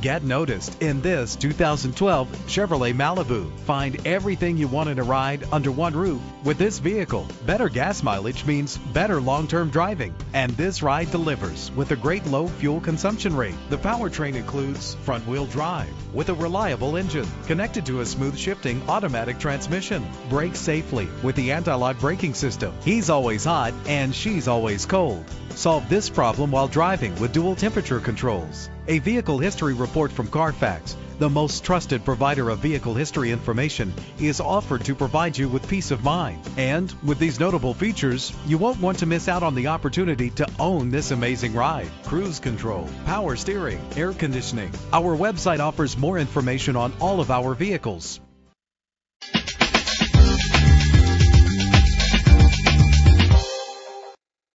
Get noticed in this 2012 Chevrolet Malibu. Find everything you want in a ride under one roof with this vehicle. Better gas mileage means better long-term driving, and this ride delivers with a great low fuel consumption rate. The powertrain includes front-wheel drive with a reliable engine connected to a smooth shifting automatic transmission. Brake safely with the anti-lock braking system. He's always hot and she's always cold. Solve this problem while driving with dual temperature controls. A vehicle history report from Carfax, the most trusted provider of vehicle history information, is offered to provide you with peace of mind. And with these notable features, you won't want to miss out on the opportunity to own this amazing ride. Cruise control, power steering, air conditioning. Our website offers more information on all of our vehicles.